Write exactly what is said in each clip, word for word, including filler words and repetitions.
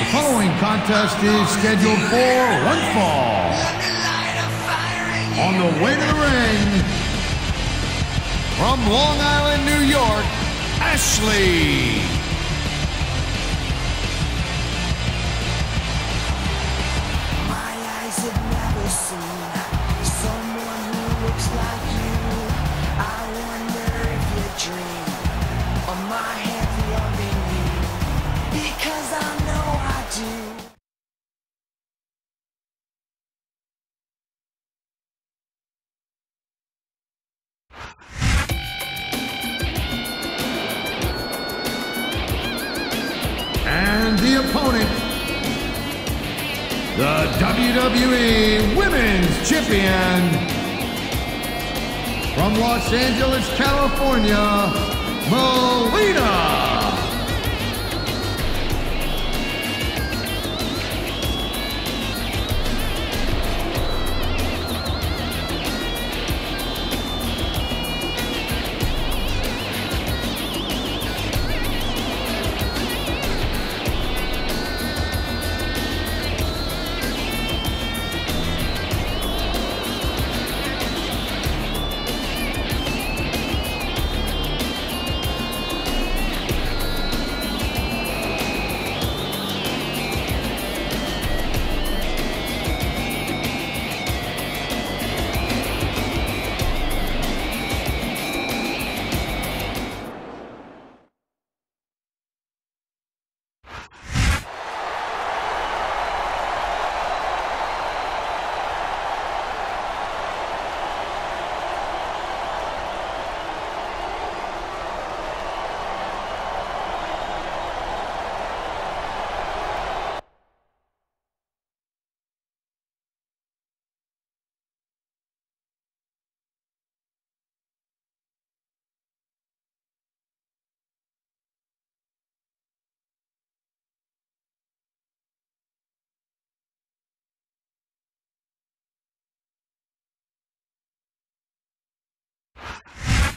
The following contest is scheduled for one fall. On the way to the ring, from Long Island, New York, Ashley. My eyes have never seen someone who looks like you. I wonder if you dream of my hand loving you, because I know I do. And the opponent, the W W E Women's Champion, from Los Angeles, California, Melina.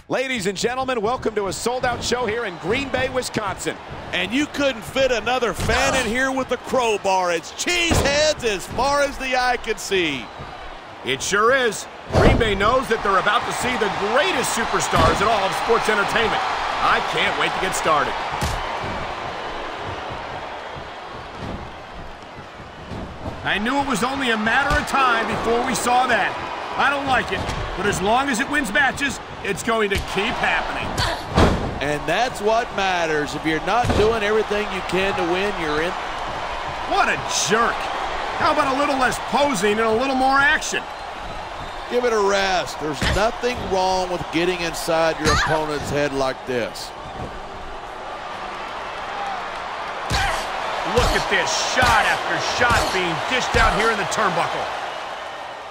Ladies and gentlemen, welcome to a sold-out show here in Green Bay, Wisconsin. And you couldn't fit another fan in here with a crowbar. It's cheeseheads as far as the eye can see. It sure is. Green Bay knows that they're about to see the greatest superstars in all of sports entertainment. I can't wait to get started. I knew it was only a matter of time before we saw that. I don't like it, but as long as it wins matches, it's going to keep happening. And that's what matters. If you're not doing everything you can to win, you're in. What a jerk. How about a little less posing and a little more action? Give it a rest. There's nothing wrong with getting inside your opponent's head like this. Look at this, shot after shot being dished out here in the turnbuckle.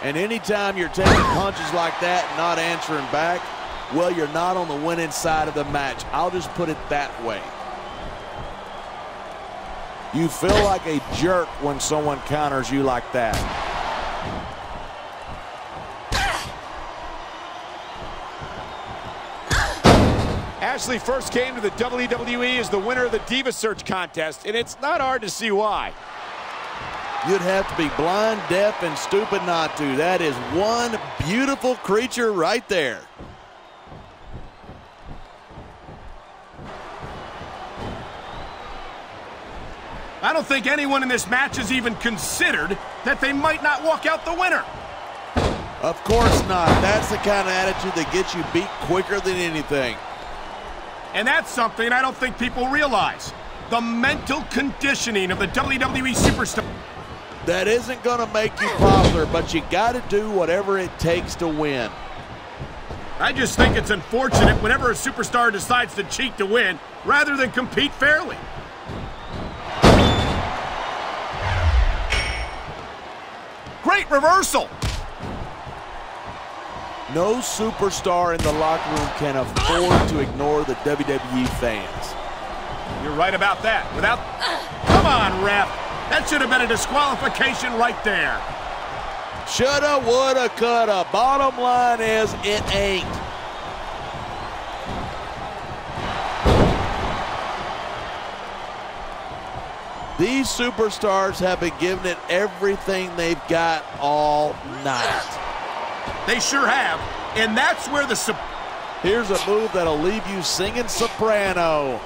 And anytime you're taking punches like that and not answering back, well, you're not on the winning side of the match. I'll just put it that way. You feel like a jerk when someone counters you like that. Ashley first came to the W W E as the winner of the Diva Search contest, and it's not hard to see why. You'd have to be blind, deaf, and stupid not to. That is one beautiful creature right there. I don't think anyone in this match has even considered that they might not walk out the winner. Of course not. That's the kind of attitude that gets you beat quicker than anything. And that's something I don't think people realize. The mental conditioning of the W W E superstar. That isn't going to make you popular, but you got to do whatever it takes to win. I just think it's unfortunate whenever a superstar decides to cheat to win rather than compete fairly. Great reversal. No superstar in the locker room can afford to ignore the W W E fans. You're right about that. Without... Come on, ref. That should have been a disqualification right there. Shoulda, woulda, coulda. Bottom line is, it ain't. These superstars have been giving it everything they've got all night. They sure have, and that's where the... Here's a move that'll leave you singing soprano.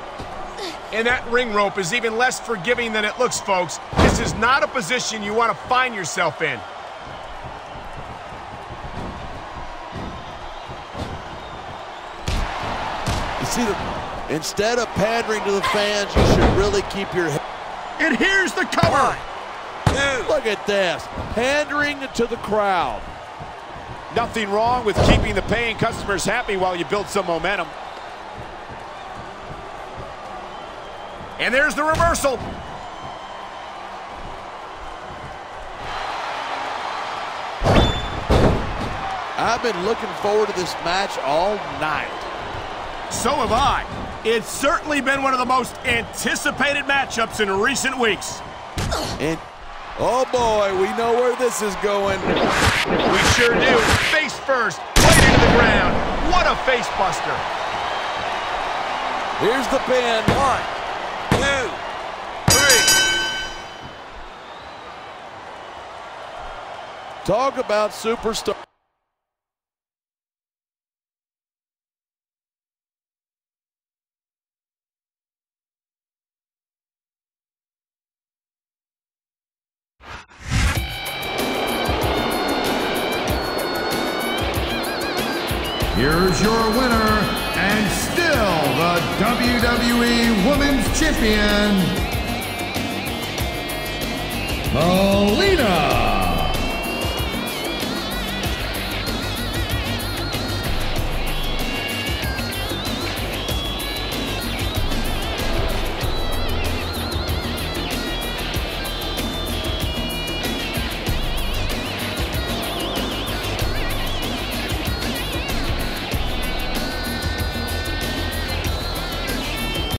And that ring rope is even less forgiving than it looks, folks. This is not a position you want to find yourself in. You see, the, instead of pandering to the fans, you should really keep your head. And here's the cover. One, look at this, pandering to the crowd. Nothing wrong with keeping the paying customers happy while you build some momentum. And there's the reversal. I've been looking forward to this match all night. So have I. It's certainly been one of the most anticipated matchups in recent weeks. And oh boy, we know where this is going. We sure do. Face first, right into the ground. What a face buster. Here's the pin. One. Two, three. Talk about superstar. Here's your winner, and still the W W E Women's Champion, Melina.